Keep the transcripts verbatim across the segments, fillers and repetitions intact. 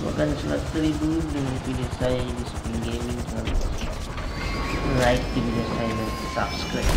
bukan seratus ribu dengan video saya Yudi Seven Gaming. Like video saya dan subscribe.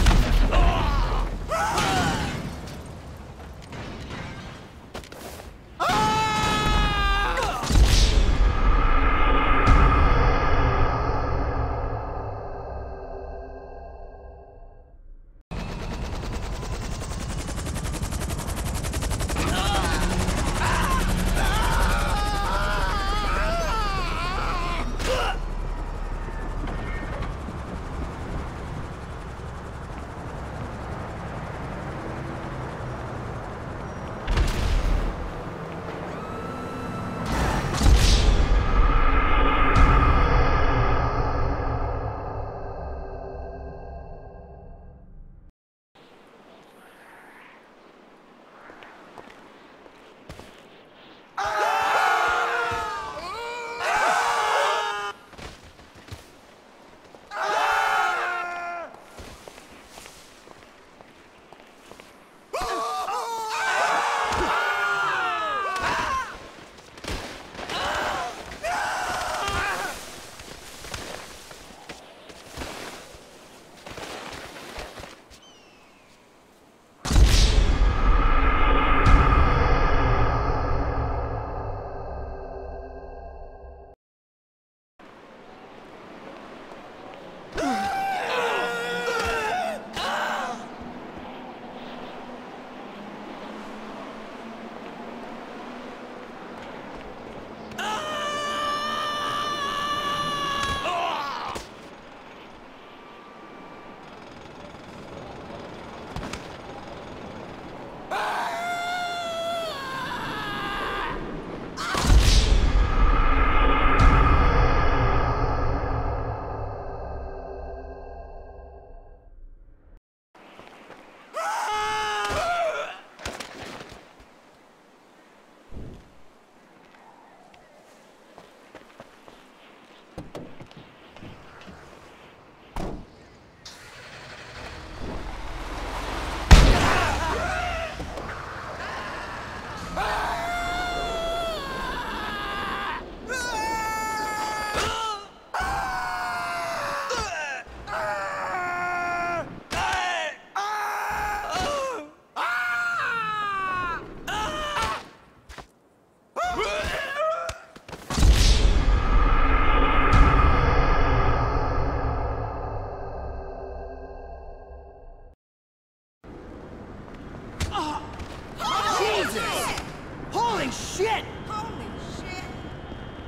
Shit! Holy shit!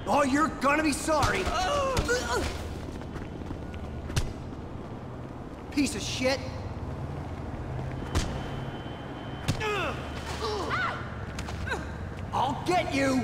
Oh, you're gonna be sorry. Piece of shit. I'll get you.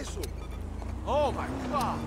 this one. Oh my God.